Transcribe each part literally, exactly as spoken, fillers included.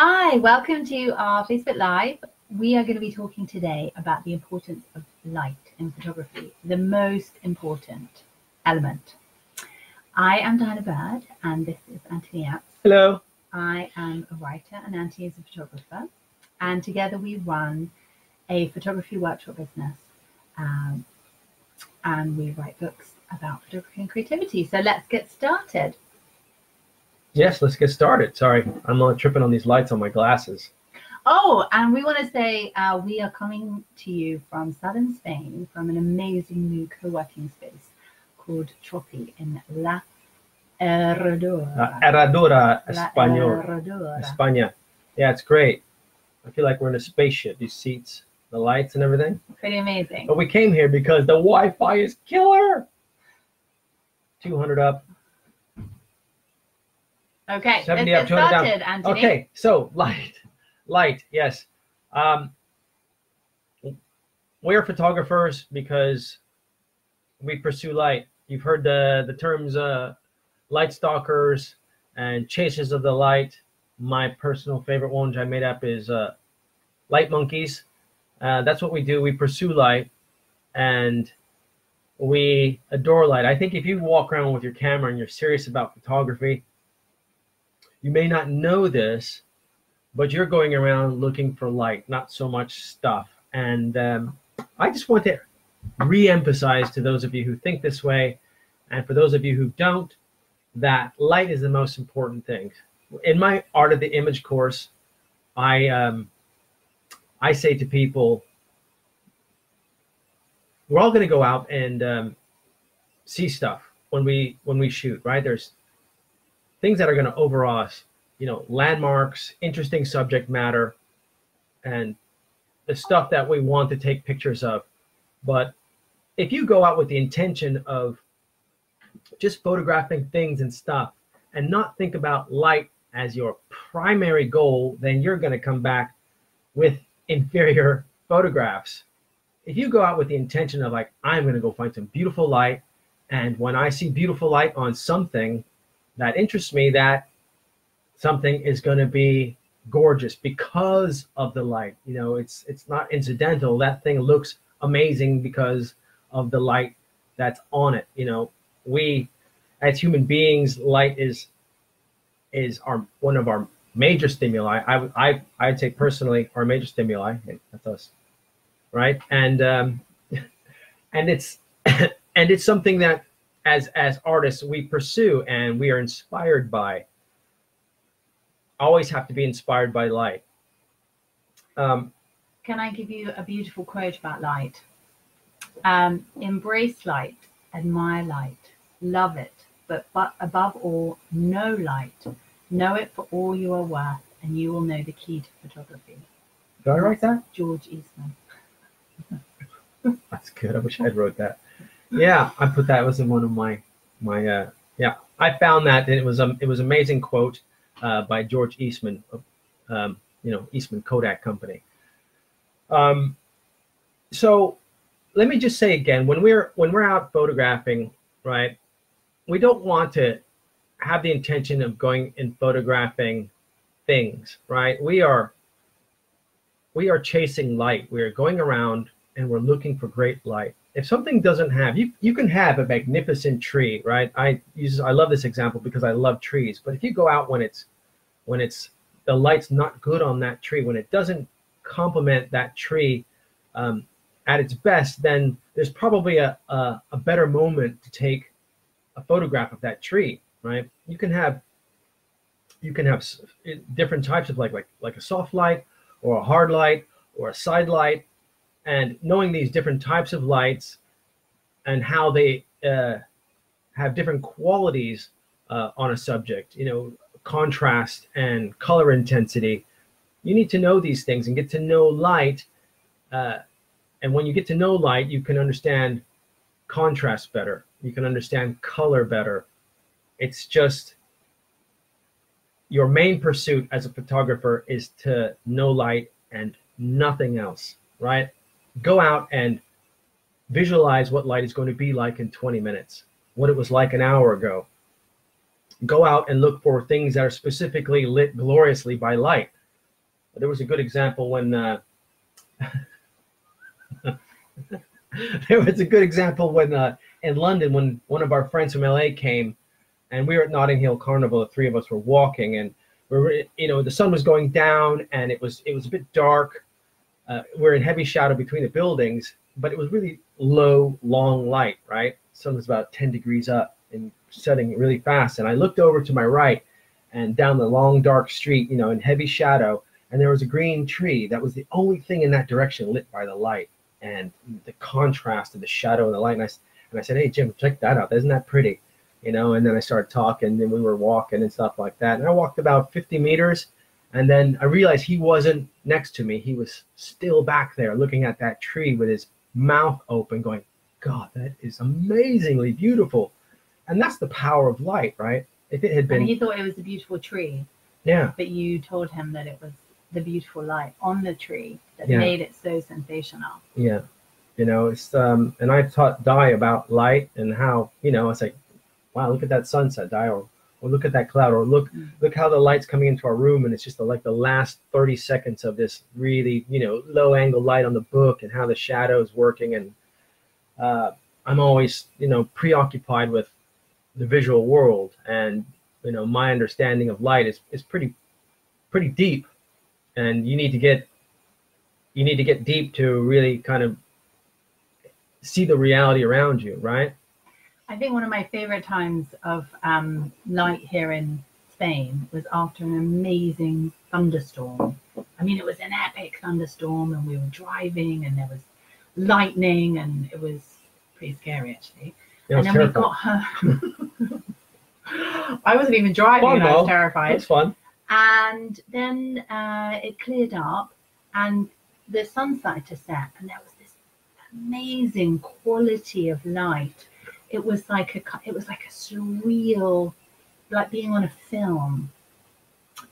Hi, welcome to our Facebook Live. We are going to be talking today about the importance of light in photography, the most important element. I am Diana Bird and this is Anthony Epes. Hello. I am a writer and Anthony is a photographer, and together we run a photography workshop business um, and we write books about photography and creativity. So let's get started. Yes, let's get started. Sorry, I'm not tripping on these lights on my glasses. Oh, and we want to say uh, we are coming to you from southern Spain, from an amazing new co-working space called Troppi in La Herradura. La Herradura, España. España. Yeah, it's great. I feel like we're in a spaceship. These seats, the lights and everything. Pretty amazing. But we came here because the Wi-Fi is killer. two hundred up. Okay, seventy up, two hundred started, down. Anthony. Okay, so light, light, yes. Um, we're photographers because we pursue light. You've heard the, the terms uh, light stalkers and chasers of the light. My personal favorite one, which I made up, is uh, light monkeys. Uh, that's what we do. We pursue light and we adore light. I think if you walk around with your camera and you're serious about photography, you may not know this, but you're going around looking for light, not so much stuff. And um, I just want to re-emphasize to those of you who think this way, and for those of you who don't, that light is the most important thing. In my Art of the Image course, I, um, I say to people, we're all going to go out and um, see stuff when we, when we shoot, right? There's things that are going to overawe us, you know, landmarks, interesting subject matter, and the stuff that we want to take pictures of. But if you go out with the intention of just photographing things and stuff and not think about light as your primary goal, then you're going to come back with inferior photographs. If you go out with the intention of like, I'm going to go find some beautiful light, and when I see beautiful light on something that interests me, that something is going to be gorgeous because of the light. You know, it's it's not incidental. That thing looks amazing because of the light that's on it. You know, we as human beings, light is is our one of our major stimuli. I I I'd say personally, our major stimuli. That's us, right? And um, and it's and it's something that, As, as artists, we pursue and we are inspired by. Always have to be inspired by light. Um, Can I give you a beautiful quote about light? Um, Embrace light, admire light, love it, but, but above all, know light. Know it for all you are worth, and you will know the key to photography. Did I write that? George Eastman. That's good. I wish I'd wrote that. Yeah, I put that was in one of my my uh yeah, I found that it was um it was amazing quote uh by George Eastman, um you know, Eastman Kodak company. Um so let me just say again, when we're when we're out photographing, right, we don't want to have the intention of going and photographing things, right? We are we are chasing light. We are going around and we're looking for great light. If something doesn't have, you, you can have a magnificent tree, right? I use, I love this example because I love trees. But if you go out when it's, when it's, the light's not good on that tree, when it doesn't complement that tree um, at its best, then there's probably a, a, a better moment to take a photograph of that tree, right? You can have, you can have different types of light, like, like a soft light or a hard light or a side light. And knowing these different types of lights and how they uh, have different qualities uh, on a subject, you know, contrast and color intensity, you need to know these things and get to know light. Uh, and when you get to know light, you can understand contrast better. You can understand color better. It's just your main pursuit as a photographer is to know light and nothing else, right? Go out and visualize what light is going to be like in twenty minutes, what it was like an hour ago. Go out and look for things that are specifically lit gloriously by light. there was a good example when uh, there was a good example when uh, in London, when one of our friends from L A came, and we were at Notting Hill Carnival. The three of us were walking, and we were, you know, the sun was going down, and it was it was a bit dark. Uh, we're in heavy shadow between the buildings, but it was really low, long light, right? Sun was about ten degrees up and setting really fast. And I looked over to my right and down the long, dark street, you know, in heavy shadow, and there was a green tree. That was the only thing in that direction lit by the light and the contrast of the shadow and the light. And I, and I said, hey, Jim, check that out. Isn't that pretty? You know, and then I started talking, and then we were walking and stuff like that. And I walked about fifty meters, and then I realized he wasn't next to me. He was still back there looking at that tree with his mouth open going, God, that is amazingly beautiful. And that's the power of light, right? If it had been. And he thought it was a beautiful tree. Yeah. But you told him that it was the beautiful light on the tree that yeah. made it so sensational. Yeah. You know, it's, um, and I taught Di about light and how, you know, it's like, wow, look at that sunset, Di, or, or look at that cloud, or look, mm. look how the light's coming into our room. And it's just the, like the last thirty seconds of this really, you know, low angle light on the book and how the shadow's working. And uh, I'm always, you know, preoccupied with the visual world, and you know, my understanding of light is, is pretty pretty deep, and you need to get you need to get deep to really kind of see the reality around you, right? I think one of my favorite times of um light here in Spain was after an amazing thunderstorm. I mean, it was an epic thunderstorm, and we were driving, and there was lightning, and it was pretty scary actually. And then terrifying. We got home. I wasn't even driving, and I was terrified. That's fun. And then uh, it cleared up, and the sun started to set, and there was this amazing quality of light. It was like a, it was like a surreal, like being on a film.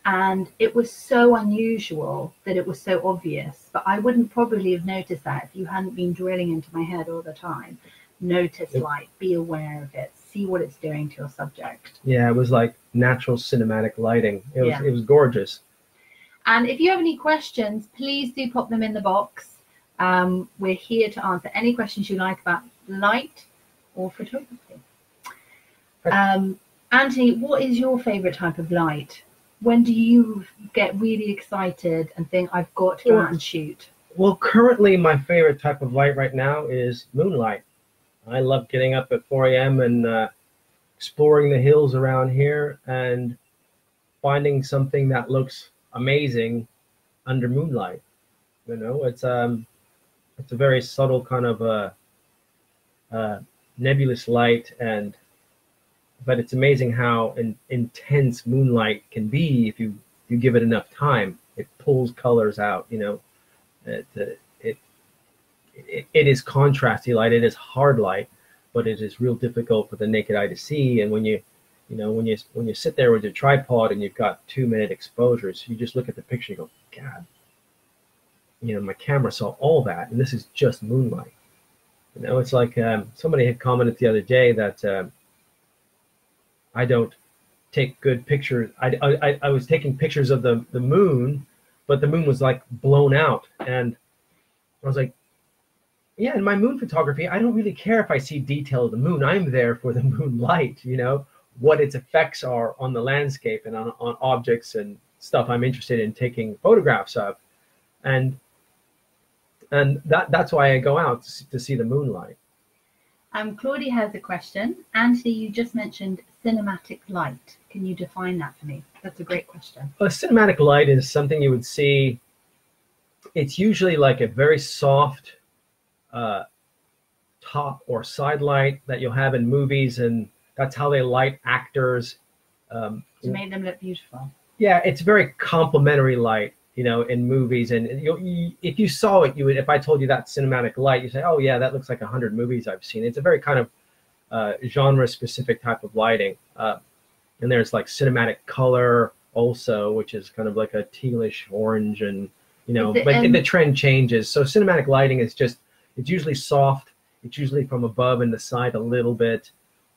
And it was so unusual that it was so obvious, but I wouldn't probably have noticed that if you hadn't been drilling into my head all the time. Notice light, be aware of it, see what it's doing to your subject. Yeah, it was like natural cinematic lighting. It was, yeah. It was gorgeous. And if you have any questions, please do pop them in the box. Um, we're here to answer any questions you like about light or photography. Um, Anthony, what is your favorite type of light? When do you get really excited and think, I've got to go out and shoot? Well, currently my favorite type of light right now is moonlight. I love getting up at four A M and uh, exploring the hills around here and finding something that looks amazing under moonlight. You know, it's um, it's a very subtle kind of a uh, uh, nebulous light, and but it's amazing how in, intense moonlight can be if you you give it enough time. It pulls colors out. You know, it. it It is contrasty light. It is hard light, but it is real difficult for the naked eye to see. And when you, you know, when you when you sit there with your tripod and you've got two minute exposures, you just look at the picture and go, God, you know, my camera saw all that, and this is just moonlight. You know, it's like um, somebody had commented the other day that um, I don't take good pictures. I, I I was taking pictures of the the moon, but the moon was like blown out, and I was like. Yeah, in my moon photography, I don't really care if I see detail of the moon. I'm there for the moonlight, you know, what its effects are on the landscape and on, on objects and stuff I'm interested in taking photographs of. And and that that's why I go out to, to see the moonlight. Um, Claudia has a question. Anthony, you just mentioned cinematic light. Can you define that for me? That's a great question. Well, cinematic light is something you would see. It's usually like a very soft... Uh, top or side light that you'll have in movies, and that's how they light actors. Um, to make them look beautiful. Yeah, it's very complimentary light, you know, in movies. And you'll, you, if you saw it, you would. If I told you that cinematic light, you say, "Oh yeah, that looks like a hundred movies I've seen." It's a very kind of uh, genre-specific type of lighting. Uh, and there's like cinematic color also, which is kind of like a tealish orange, and you know, it, but um, the trend changes. So cinematic lighting is just. It's usually soft. It's usually from above and the side a little bit,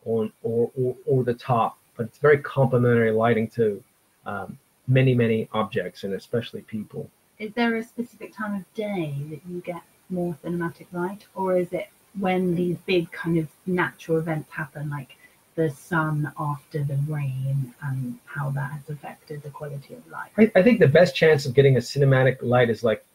on or, or or the top. But it's very complementary lighting to um, many many objects, and especially people. is there a specific time of day that you get more cinematic light, or is it when these big kind of natural events happen, like the sun after the rain, and how that has affected the quality of light? I, I think the best chance of getting a cinematic light is like,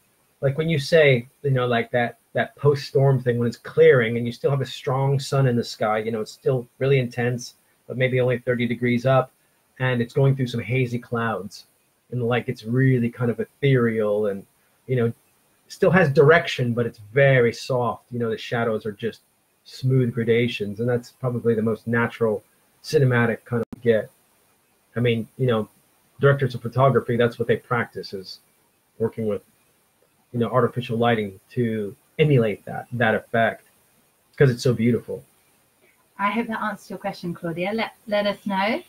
like when you say, you know, like that that post-storm thing, when it's clearing and you still have a strong sun in the sky, you know, it's still really intense, but maybe only thirty degrees up, and it's going through some hazy clouds, and like it's really kind of ethereal, and you know, still has direction, but it's very soft. You know, the shadows are just smooth gradations, and that's probably the most natural cinematic kind of get. I mean, you know, directors of photography, that's what they practice, is working with, you know, artificial lighting to emulate that that effect, because it's so beautiful. I hope that answers your question, Claudia. Let let us know.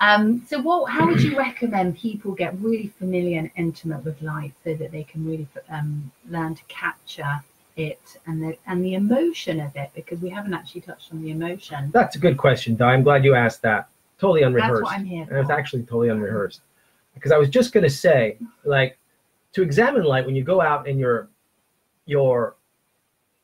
Um, so what, how would you recommend people get really familiar and intimate with light so that they can really um, learn to capture it and the, and the emotion of it? Because we haven't actually touched on the emotion. That's a good question, Di. I'm glad you asked that. Totally unrehearsed. That's what I'm here for. And it's actually totally unrehearsed. Because I was just going to say, like, to examine light, when you go out and you're, you're,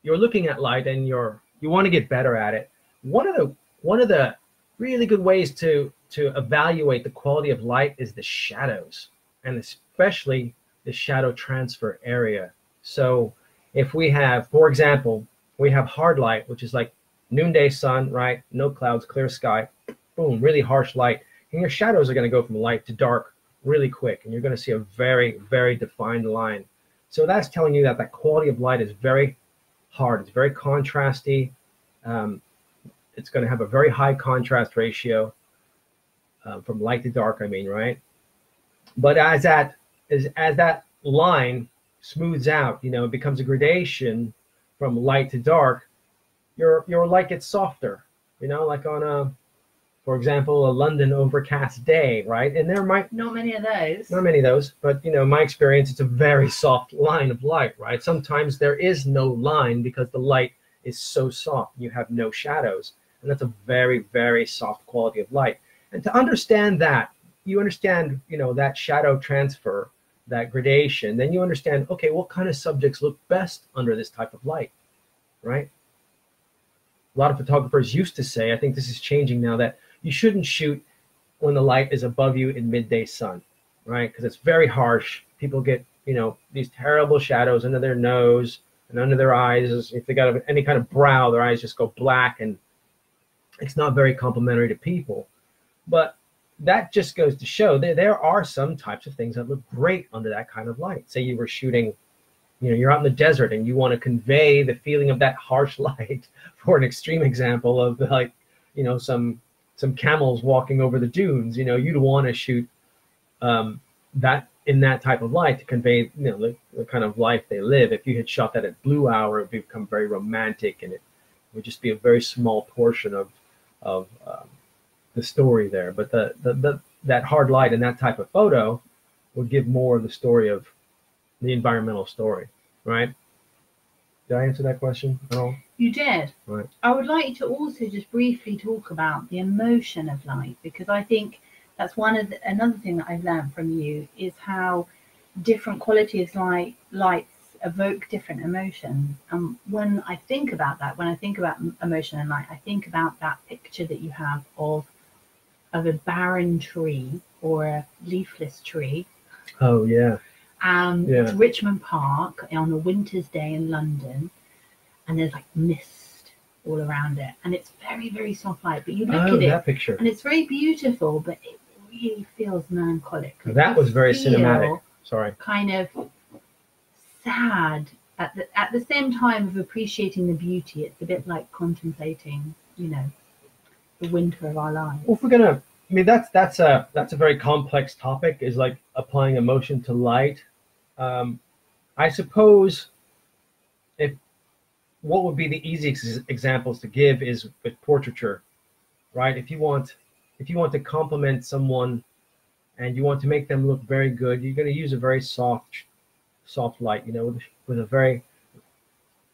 you're looking at light and you're, you want to get better at it, one of the, one of the really good ways to to evaluate the quality of light is the shadows, and especially the shadow transfer area. So if we have, for example, we have hard light, which is like noonday sun, right? No clouds, clear sky, boom, really harsh light. And your shadows are going to go from light to dark really quick. And you're going to see a very, very defined line. So that's telling you that that quality of light is very hard. It's very contrasty. Um, it's going to have a very high contrast ratio. Um, from light to dark, I mean, right? But as that as, as that line smooths out, you know, it becomes a gradation from light to dark. Your your light gets softer, you know, like on a, for example, a London overcast day, right? And there might not many of those. Not many of those, but you know, in my experience, it's a very soft line of light, right? Sometimes there is no line because the light is so soft. You have no shadows, and that's a very very soft quality of light. And to understand that, you understand, you know, that shadow transfer, that gradation, then you understand, okay, what kind of subjects look best under this type of light, right? A lot of photographers used to say, I think this is changing now, that you shouldn't shoot when the light is above you in midday sun, right? Because it's very harsh. People get, you know, these terrible shadows under their nose and under their eyes. If they got any kind of brow, their eyes just go black, and it's not very complimentary to people. But that just goes to show that there are some types of things that look great under that kind of light. Say you were shooting, you know, you're out in the desert and you want to convey the feeling of that harsh light, for an extreme example of like, you know, some some camels walking over the dunes. You know, you'd want to shoot um, that in that type of light to convey, you know, the, the kind of life they live. If you had shot that at Blue Hour, it would become very romantic, and it would just be a very small portion of, of um, the story there. But the, the the that hard light and that type of photo will give more of the story of the environmental story, right? Did I answer that question at all? You did. Right. I would like you to also just briefly talk about the emotion of light, because I think that's one of the, another thing that I've learned from you is how different qualities like lights evoke different emotions. And when I think about that, when I think about emotion and light, I think about that picture that you have of of a barren tree or a leafless tree. Oh, yeah. Um, yeah. It's Richmond Park on a winter's day in London, and there's like mist all around it. And it's very, very soft light, but you look oh, at it, that picture. And it's very beautiful, but it really feels melancholic. Like that was very cinematic. Sorry. Kind of sad at the, at the same time of appreciating the beauty. It's a bit like contemplating, you know, the winter of our lives. Well, if we're gonna, I mean, that's that's a that's a very complex topic. Is like applying emotion to light. Um, I suppose if what would be the easiest examples to give is with portraiture, right? If you want, if you want to compliment someone, and you want to make them look very good, you're going to use a very soft, soft light. You know, with, with a very,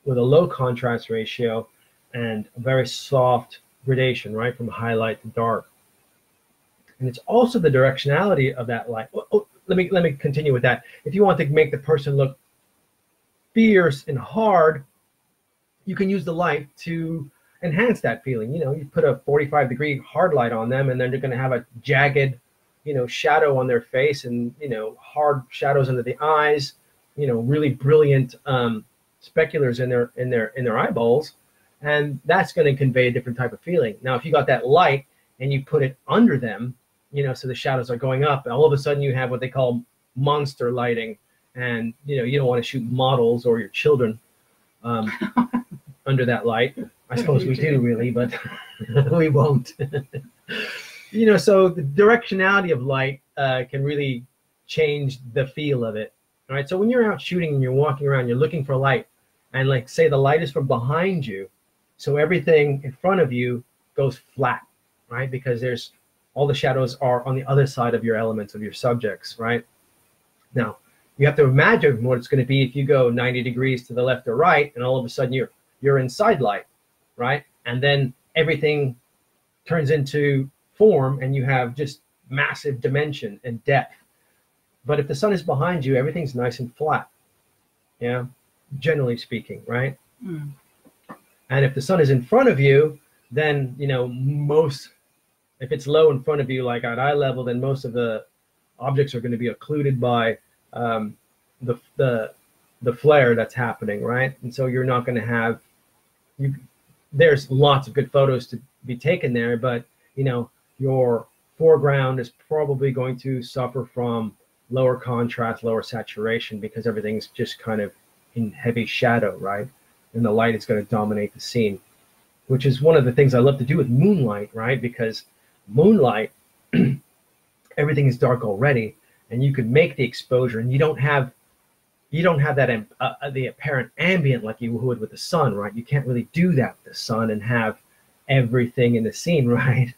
with a low contrast ratio, and a very soft gradation, right, from highlight to dark. And it's also the directionality of that light. Oh, oh, let me let me continue with that. If you want to make the person look fierce and hard, you can use the light to enhance that feeling. You know, you put a forty-five degree hard light on them, and then they're going to have a jagged, you know, shadow on their face, and, you know, hard shadows under the eyes, you know, really brilliant um, speculars in their in their in their eyeballs, and that's going to convey a different type of feeling. Now, if you got that light and you put it under them, you know, so the shadows are going up, and all of a sudden you have what they call monster lighting, and, you know, you don't want to shoot models or your children um, under that light. I suppose we do, really, but we won't. You know, so the directionality of light uh, can really change the feel of it. All right. So when you're out shooting and you're walking around, you're looking for light, and, like, say the light is from behind you, so everything in front of you goes flat, right? Because there's all the shadows are on the other side of your elements, of your subjects, right? Now, you have to imagine what it's going to be if you go ninety degrees to the left or right, and all of a sudden you're you're inside light, right? And then everything turns into form, and you have just massive dimension and depth. But if the sun is behind you, everything's nice and flat, yeah, generally speaking, right? Mm. And if the sun is in front of you, then, you know, most, if it's low in front of you, like at eye level, then most of the objects are going to be occluded by um, the, the, the flare that's happening, right? And so you're not going to have, you, there's lots of good photos to be taken there, but, you know, your foreground is probably going to suffer from lower contrast, lower saturation, because everything's just kind of in heavy shadow, right? And the light is going to dominate the scene, which is one of the things I love to do with moonlight, right? Because moonlight, everything is dark already, and you can make the exposure, and you don't have, you don't have that uh, the apparent ambient like you would with the sun, right? You can't really do that with the sun and have everything in the scene, right?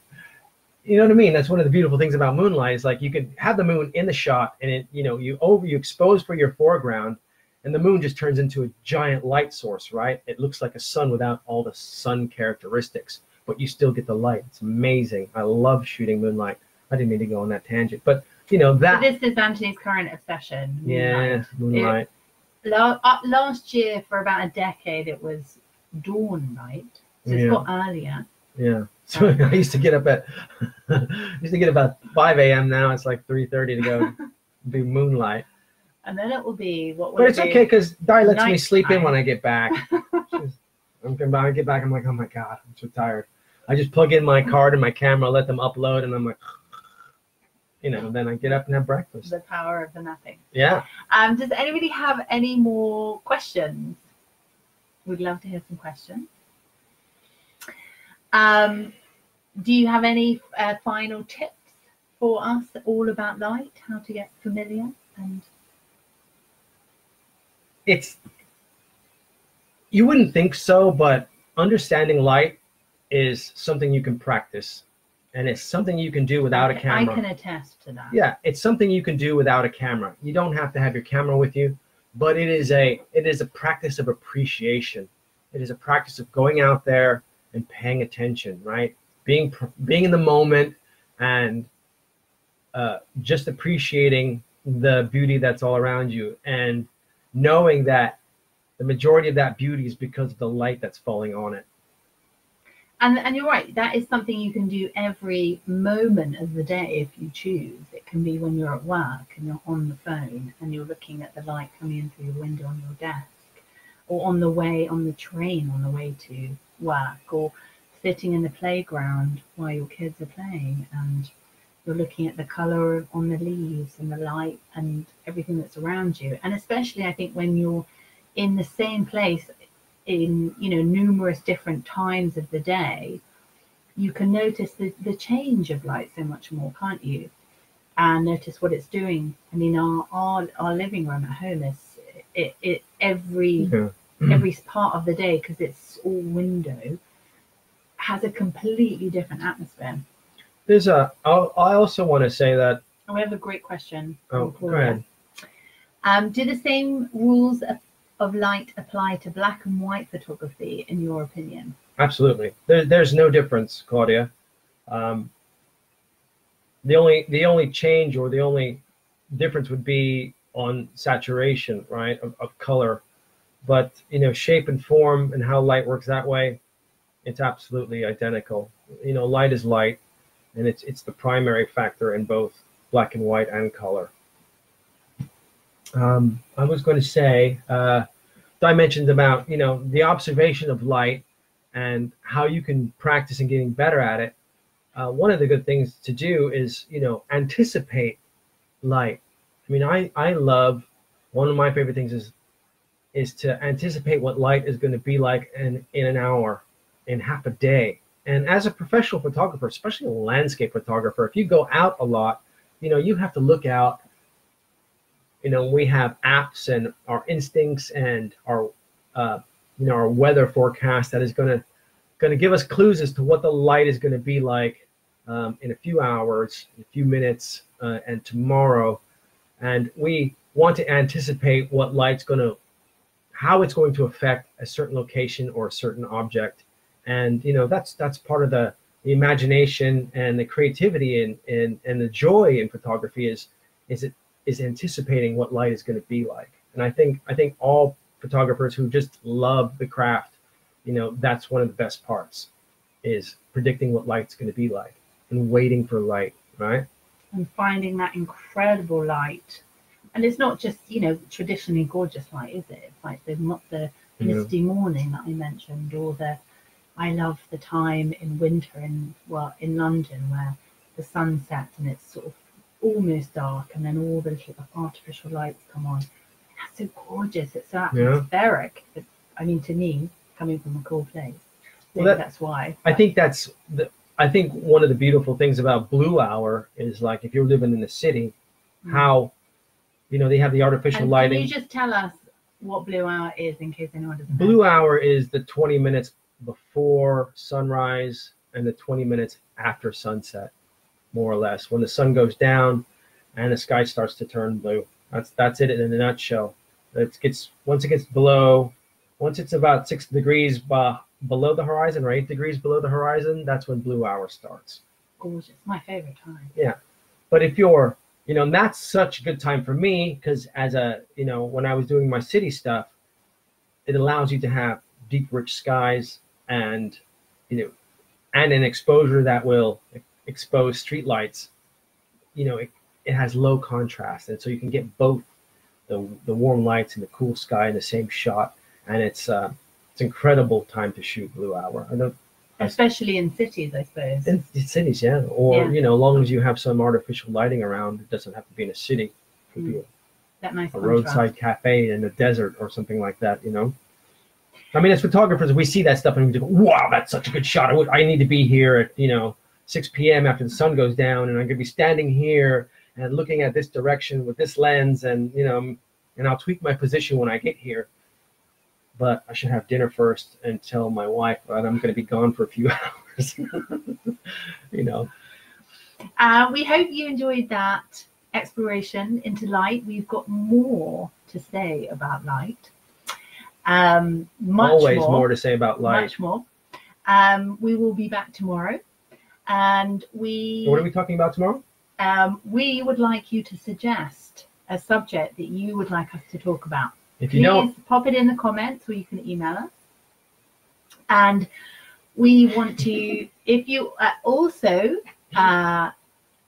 You know what I mean? That's one of the beautiful things about moonlight, is like you can have the moon in the shot, and it, you know, you over you expose for your foreground, and the moon just turns into a giant light source, right? It looks like a sun without all the sun characteristics, but you still get the light. It's amazing. I love shooting moonlight. I didn't mean to go on that tangent, but, you know, that. But this is Anthony's current obsession. Moonlight. Yeah, moonlight. It, last year, for about a decade, it was dawn light. So it's yeah. got earlier. Yeah. So I used to get up at I used to get about five A M Now it's like three thirty to go do moonlight. And then it will be what? Will but it's it be? Okay, because Di lets night me sleep night. in when I get back. Just, I'm when I get back, I'm like, oh my god, I'm so tired. I just plug in my card and my camera, let them upload, and I'm like, you know. Then I get up and have breakfast. The power of the nothing. Yeah. Um. Does anybody have any more questions? We'd love to hear some questions. Um, do you have any uh, final tips for us all about light, how to get familiar? And it's, you wouldn't think so, but understanding light is something you can practice, and it's something you can do without okay, a camera. I can attest to that. Yeah, it's something you can do without a camera. You don't have to have your camera with you, but it is a it is a practice of appreciation. It is a practice of going out there and paying attention, right? Being being in the moment, and uh, just appreciating the beauty that's all around you, and knowing that the majority of that beauty is because of the light that's falling on it. And and you're right. That is something you can do every moment of the day if you choose. It can be when you're at work and you're on the phone and you're looking at the light coming in through your window on your desk, or on the way on the train on the way to work, or sitting in the playground while your kids are playing and you're looking at the color on the leaves and the light and everything that's around you. And especially I think when you're in the same place in, you know, numerous different times of the day, you can notice the, the change of light so much more, can't you? And notice what it's doing. I mean, our our, our living room at home is it, it every yeah. every part of the day, because it's all window, has a completely different atmosphere. There's a, I'll, I also want to say that. Oh, we have a great question. Oh, go ahead. Um, do the same rules of, of light apply to black and white photography, in your opinion? Absolutely. There, there's no difference, Claudia. Um, the only, the only change or the only difference would be on saturation, right, of, of color. But, you know, shape and form and how light works that way, it's absolutely identical. You know, light is light, and it's it's the primary factor in both black and white and color. Um, I was going to say, uh, dimensions about, you know, the observation of light and how you can practice and getting better at it. Uh, one of the good things to do is, you know, anticipate light. I mean, I, I love, one of my favorite things is is to anticipate what light is going to be like in, in an hour, in half a day. And as a professional photographer, especially a landscape photographer, if you go out a lot, you know, you have to look out. You know, we have apps and our instincts and our, uh, you know, our weather forecast that is going to going to give us clues as to what the light is going to be like um, in a few hours, in a few minutes, uh, and tomorrow. And we want to anticipate what light's going to, how it's going to affect a certain location or a certain object. And, you know, that's that's part of the, the imagination and the creativity and, and, and the joy in photography is is it is anticipating what light is going to be like. And I think I think all photographers who just love the craft, you know, that's one of the best parts, is predicting what light's going to be like and waiting for light, right? And finding that incredible light. And it's not just, you know, traditionally gorgeous light, is it? It's like the, not the misty yeah. morning that I mentioned, or the, I love the time in winter in, well, in London where the sun sets and it's sort of almost dark and then all the little artificial lights come on. That's so gorgeous. It's so atmospheric. Yeah. I mean, to me, coming from a cool place, well, that, that's why. I think that's, the, I think one of the beautiful things about Blue Hour is, like, if you're living in the city, mm. how, you know, they have the artificial and lighting. Can you just tell us what Blue Hour is in case anyone doesn't know? Blue Hour is the twenty minutes before sunrise and the twenty minutes after sunset, more or less. When the sun goes down and the sky starts to turn blue. That's that's it in a nutshell. It gets once it gets below, once it's about six degrees uh, below the horizon or eight degrees below the horizon, that's when Blue Hour starts. Gorgeous, my favorite time. Yeah, but if you're You know, and that's such a good time for me because as a, you know, when I was doing my city stuff, it allows you to have deep, rich skies and, you know, and an exposure that will expose streetlights. You know, it, it has low contrast. And so you can get both the, the warm lights and the cool sky in the same shot. And it's uh, it's an incredible time to shoot Blue Hour. I know. Especially in cities, I suppose. In, in cities, yeah. Or, yeah. you know, as long as you have some artificial lighting around, it doesn't have to be in a city. It could mm. be a, that nice a roadside cafe in the desert or something like that, you know. I mean, as photographers, we see that stuff and we go, wow, that's such a good shot. I, would, I need to be here at, you know, six p m after the sun goes down, and I'm going to be standing here and looking at this direction with this lens, and, you know, and I'll tweak my position when I get here. But I should have dinner first and tell my wife that I'm going to be gone for a few hours, you know. Uh, we hope you enjoyed that exploration into light. We've got more to say about light. Um, much Always more, more to say about light. Much more. Um, we will be back tomorrow. And we... What are we talking about tomorrow? Um, we would like you to suggest a subject that you would like us to talk about. If you know, pop it in the comments, or you can email us. And we want to, if you uh, also, uh,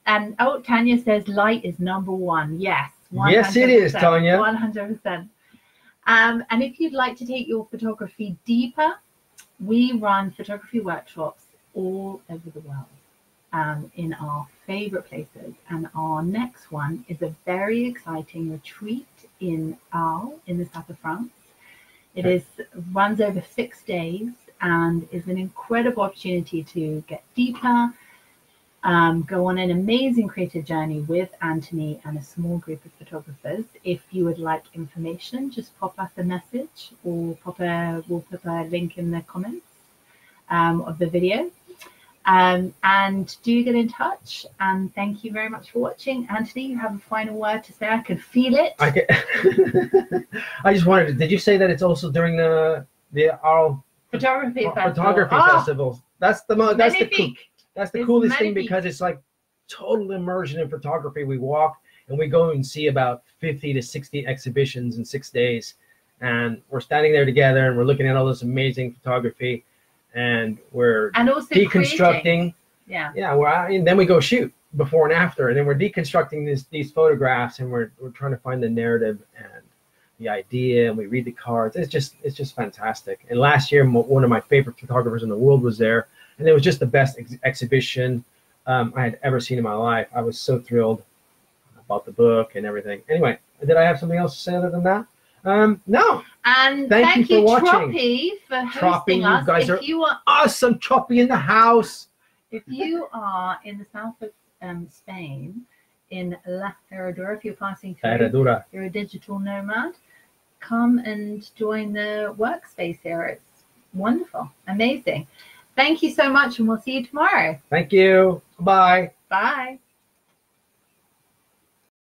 and oh, Tanya says light is number one. Yes. one hundred percent, yes, it is, Tanya. one hundred percent. Um, and if you'd like to take your photography deeper, we run photography workshops all over the world um, in our favorite places. And our next one is a very exciting retreat in Arles, in the south of France. It is runs over six days and is an incredible opportunity to get deeper, um, go on an amazing creative journey with Anthony and a small group of photographers. If you would like information, just pop us a message, or pop a, we'll put a link in the comments um, of the video. Um, and do get in touch, and thank you very much for watching. Anthony, you have a final word to say? I can feel it. I, can I just wanted to, did you say that it's also during the the Arles photography uh, festival? Photography oh, festival. That's the most. That's magnifique. the cool, That's the it's coolest magnifique. thing, because it's like total immersion in photography. We walk and we go and see about fifty to sixty exhibitions in six days. And we're standing there together and we're looking at all this amazing photography, and we're and also deconstructing. Creating. Yeah. Yeah. Well, I, and then we go shoot before and after, and then we're deconstructing these, these photographs, and we're, we're trying to find the narrative and the idea, and we read the cards. It's just, it's just fantastic. And last year, one of my favorite photographers in the world was there, and it was just the best ex exhibition um, I had ever seen in my life. I was so thrilled about the book and everything. Anyway, did I have something else to say other than that? Um, no. And thank, thank you, you for watching. Troppi, for hosting Troppi, us. You guys if are you are awesome. Troppi in the house. If you are in the south of um, Spain, in La Herradura, if you're passing through, Herradura. You're a digital nomad, come and join the workspace here. It's wonderful, amazing. Thank you so much, and we'll see you tomorrow. Thank you. Bye. Bye.